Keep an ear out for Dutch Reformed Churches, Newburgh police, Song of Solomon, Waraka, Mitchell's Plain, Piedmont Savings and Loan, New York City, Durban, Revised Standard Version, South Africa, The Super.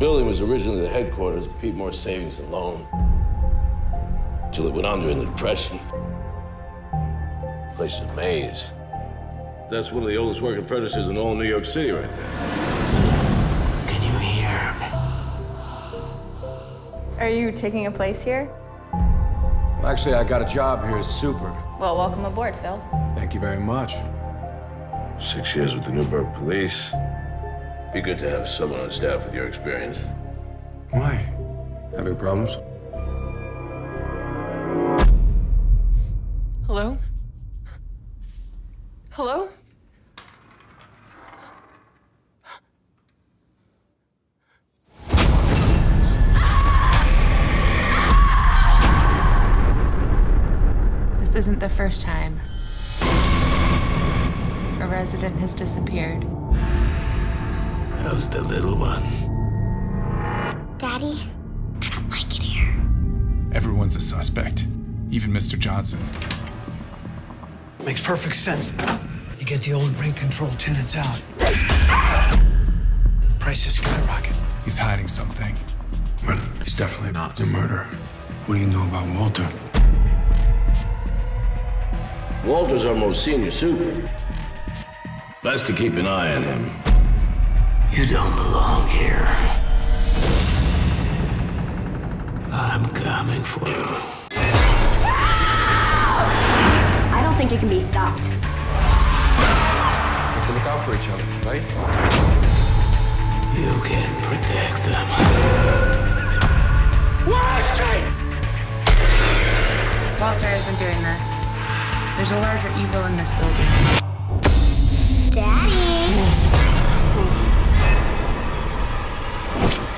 building was originally the headquarters of Piedmont Savings and Loan, till it went under in the Depression. The place is a maze. That's one of the oldest working furnaces in all New York City right there. Can you hear him? Are you taking a place here? Actually, I got a job here at Super. Well, welcome aboard, Phil. Thank you very much. 6 years with the Newburgh police. Be good to have someone on staff with your experience. Why? Having problems? Hello? Hello? This isn't the first time a resident has disappeared. How's the little one? Daddy, I don't like it here. Everyone's a suspect, even Mr. Johnson. Makes perfect sense. You get the old rent control tenants out. Prices skyrocket. He's hiding something. But he's definitely not the murderer. What do you know about Walter? Walter's our most senior super. Best to keep an eye on him. You don't belong here. I'm coming for you. I don't think you can be stopped. We have to look out for each other, right? You can protect them. Where is she? Walter isn't doing this. There's a larger evil in this building. Daddy!